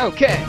Okay.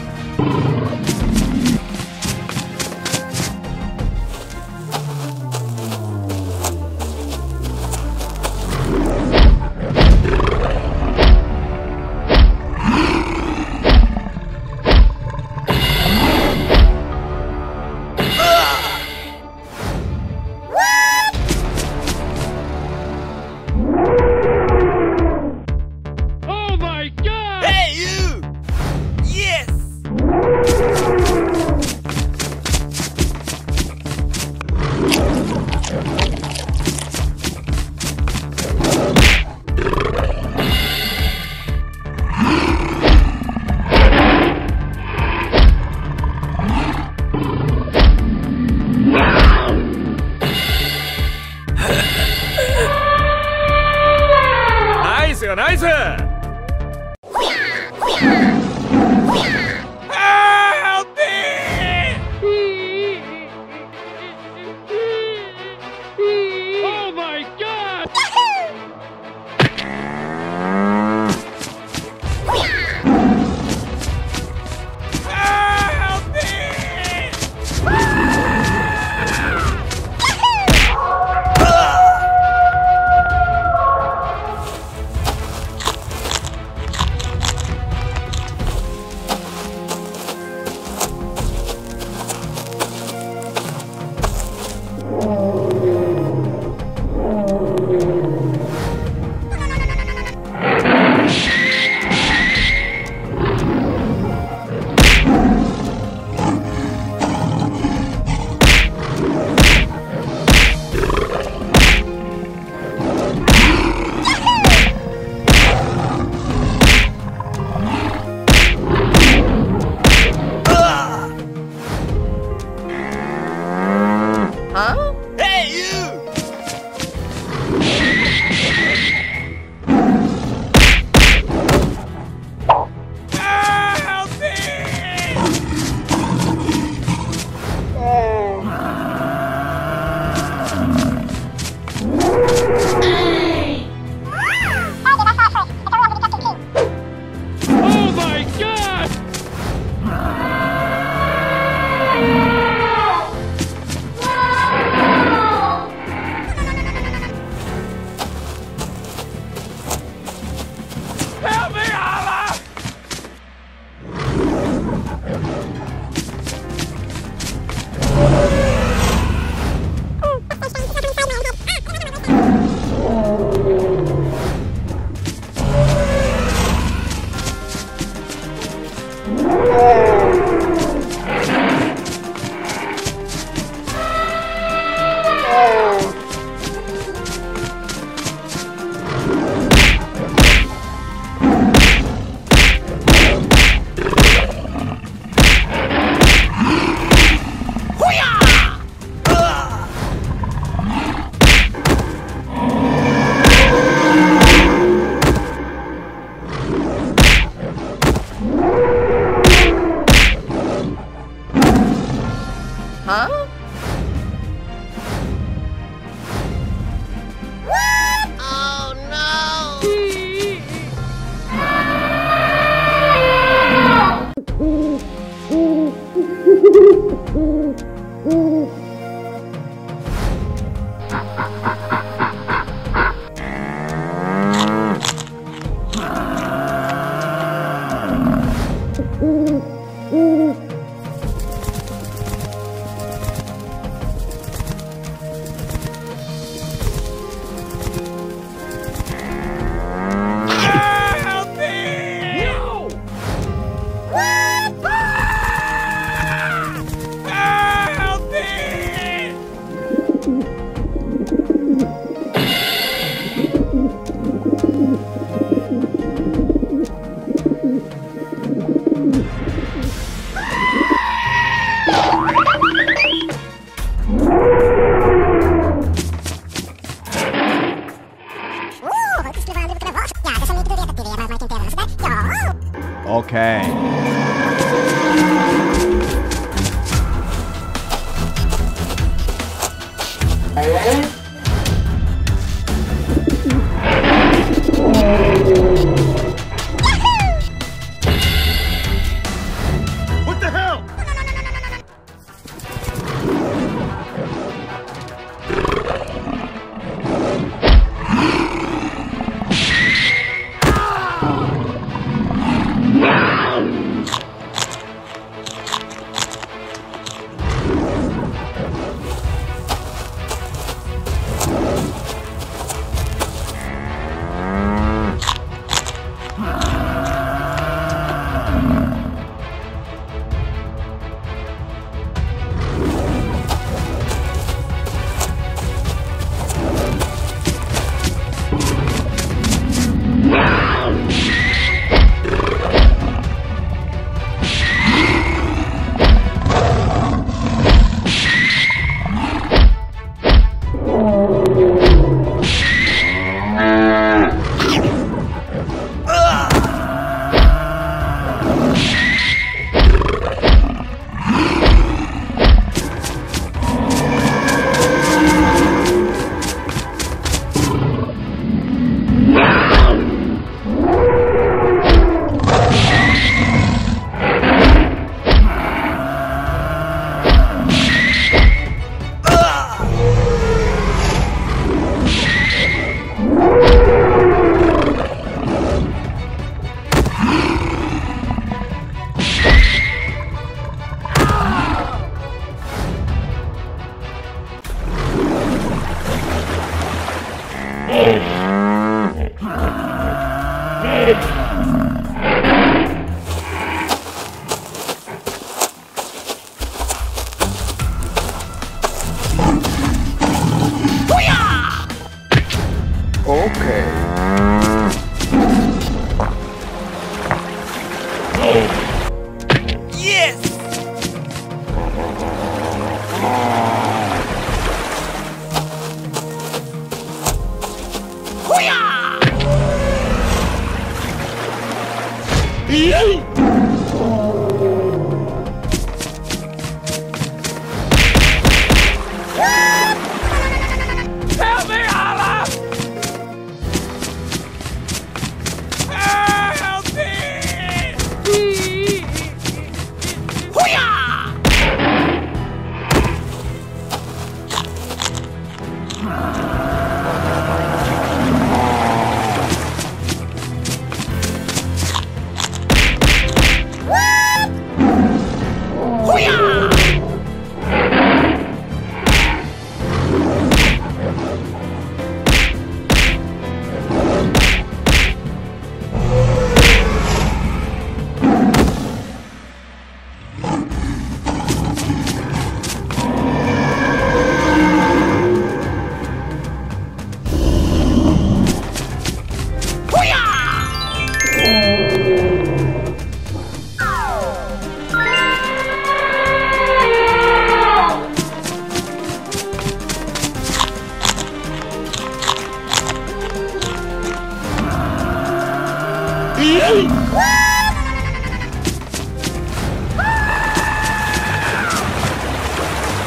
Okay.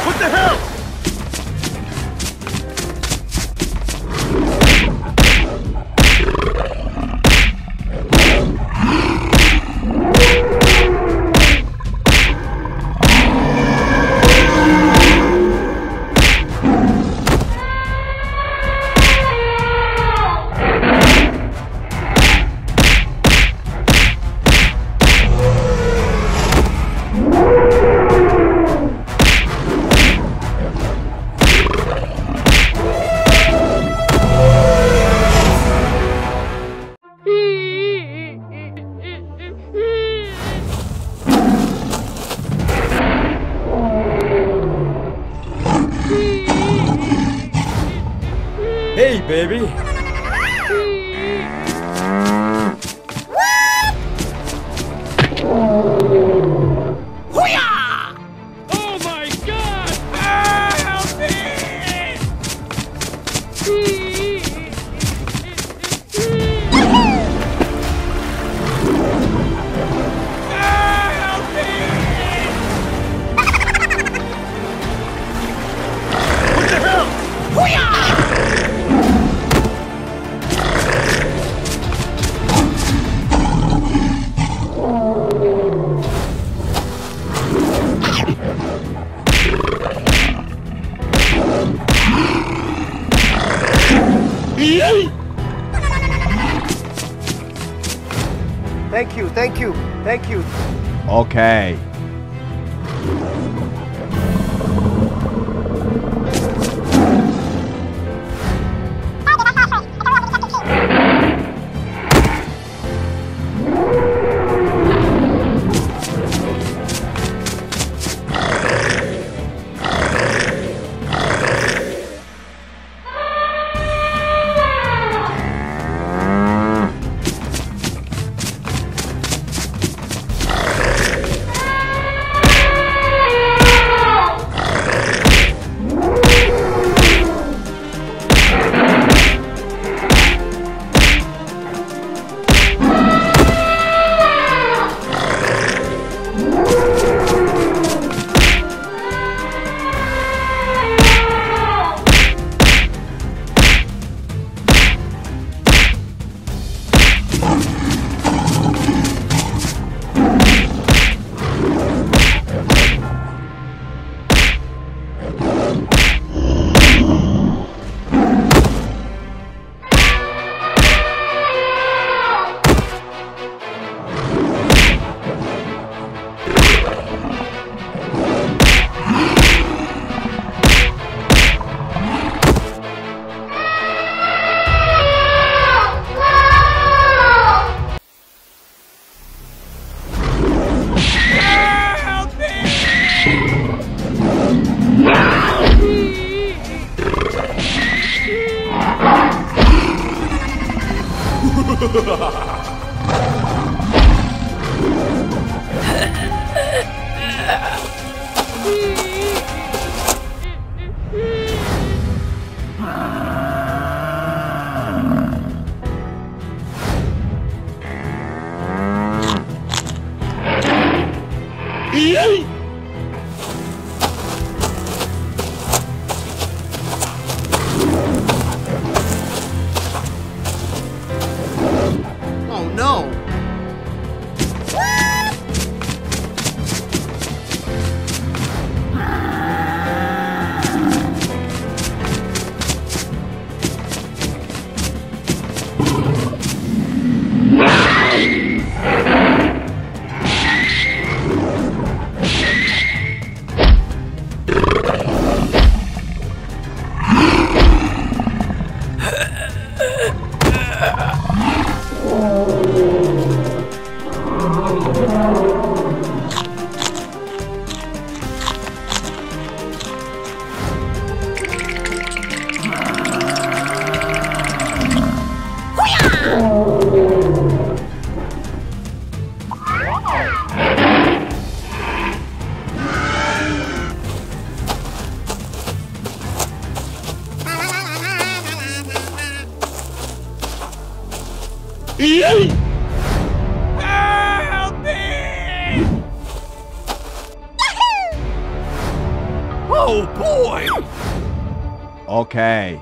What the hell? Thank you, thank you, thank you. Okay. Okay.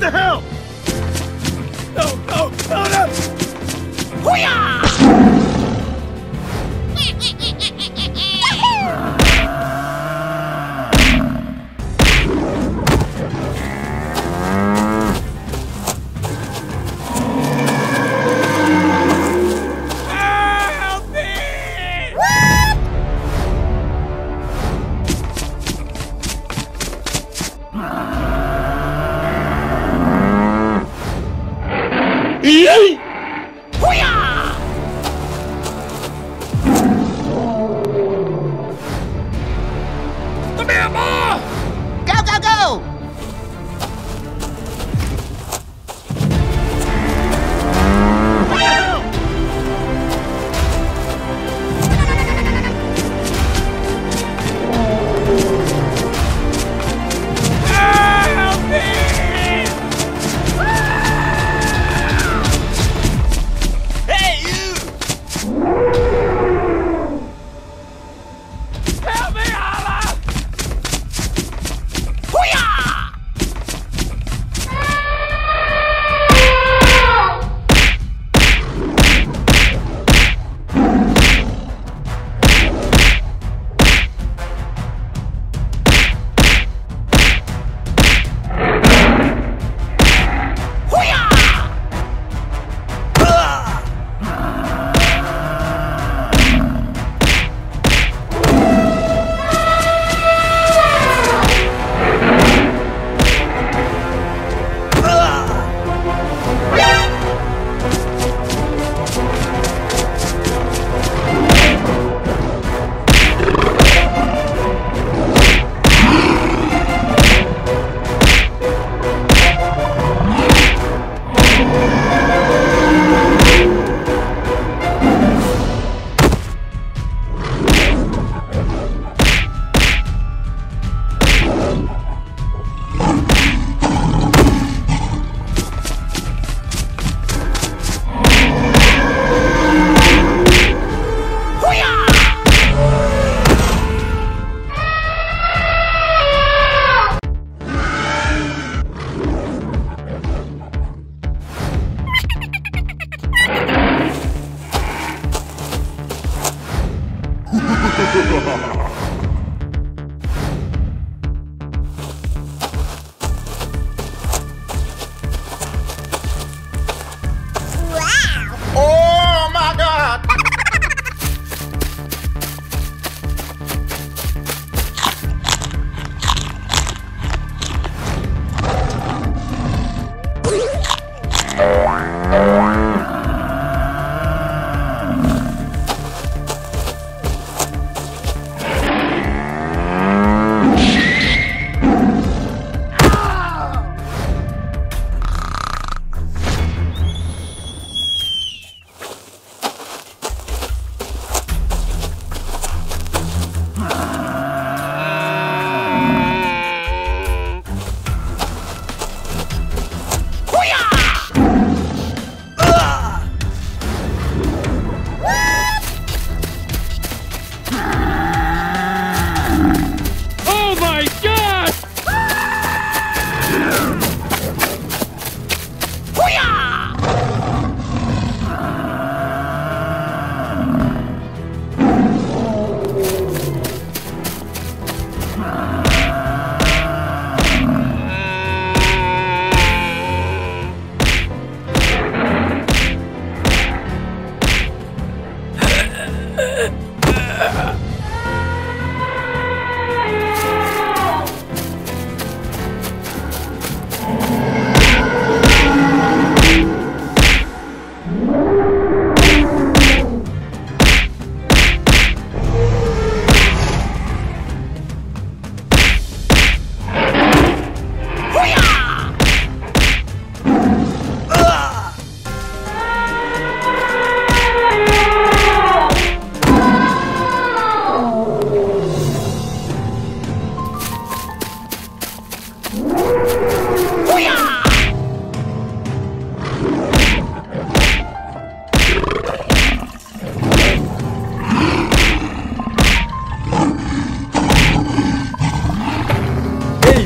What the hell? Oh, no! Hoo-yah! Yay!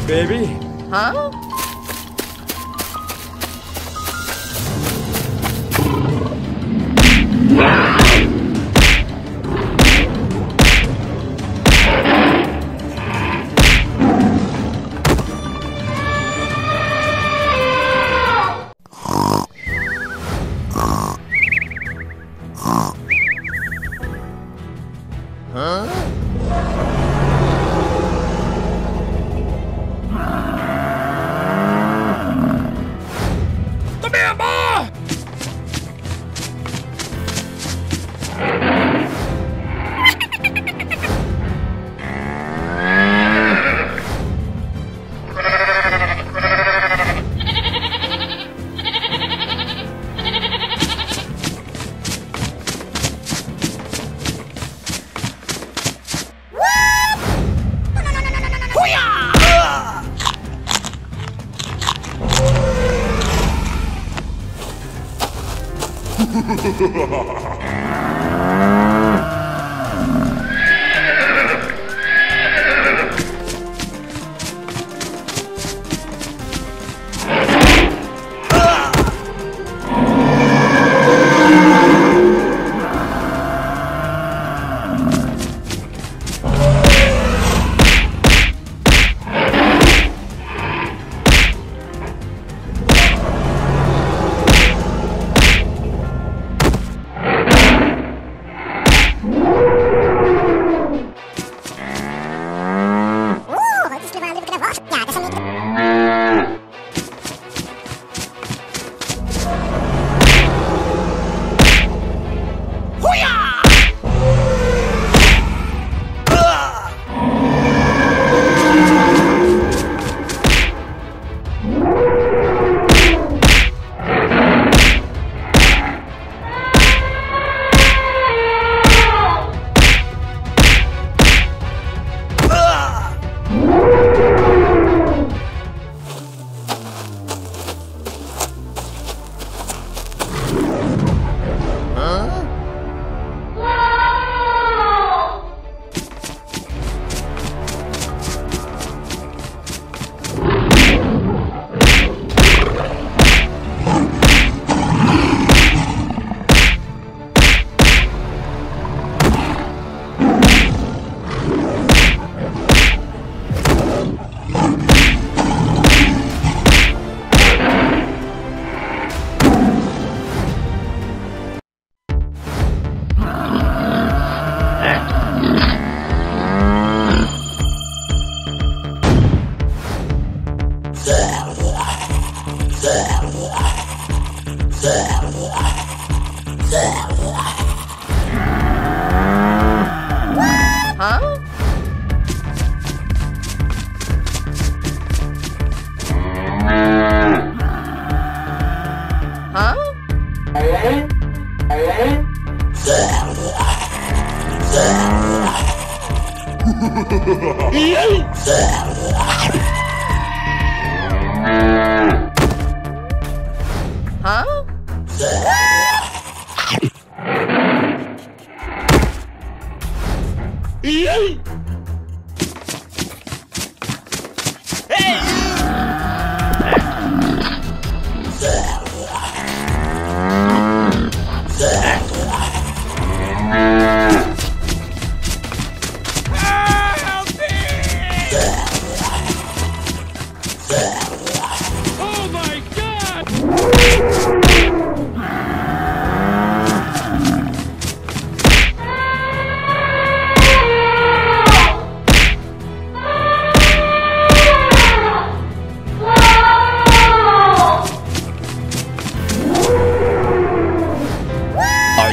Baby? Huh?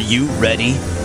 You ready?